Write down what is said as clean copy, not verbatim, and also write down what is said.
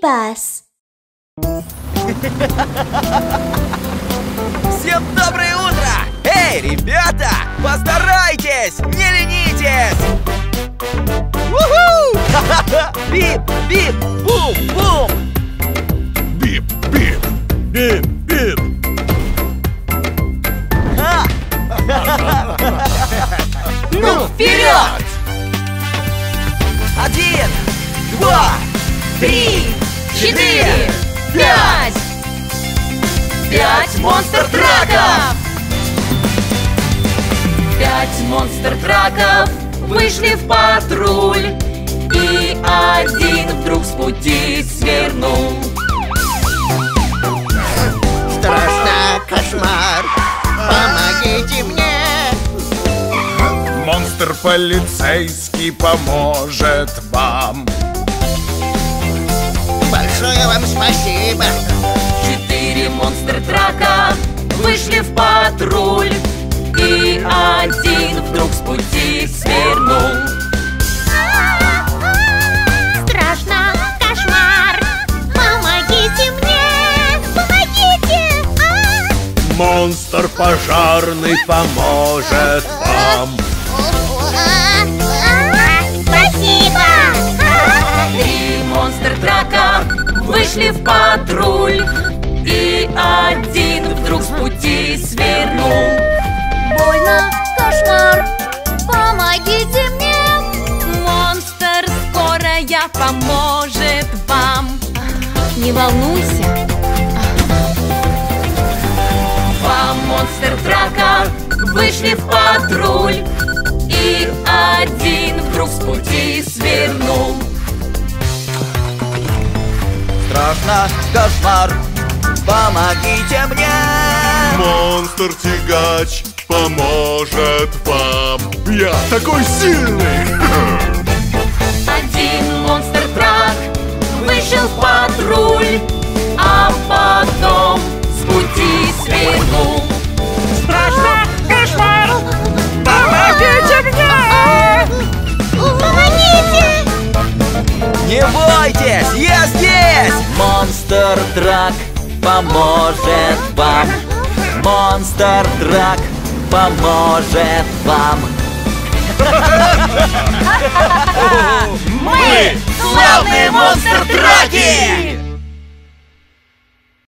Бus. Всем доброе утро! Эй, ребята, постарайтесь, не ленитесь! У-ху! Бип-бип, бум-бум! Бип-бип, бип-бип! Ну, вперед! 1, 2, 3, 4, 5! 5 монстр-траков! 5 монстр-траков вышли в патруль, и один вдруг с пути свернул. Страшно, кошмар, помогите мне! Монстр-полицейский поможет вам. Большое вам спасибо! 4 монстр-трака вышли в патруль, и один вдруг с пути свернул. Страшно, кошмар, помогите мне, помогите! Монстр пожарный поможет вам. Спасибо! 3 монстр-трака вышли в патруль, и один вдруг с пути свернул. Больно, кошмар, помогите мне! Монстр скорая поможет вам. Не волнуйся. 2 монстр-трака вышли в патруль, и один вдруг с пути свернул. Страшно, кошмар, помогите мне! Монстр-тягач поможет вам. Я такой сильный! 1 монстр-трак вышел в патруль, а потом с пути свернул. Страшно, кошмар, помогите мне! Помогите! Не бойтесь, я здесь! Монстр-трак поможет вам. Монстр-трак поможет вам. Мы славные монстр-траки!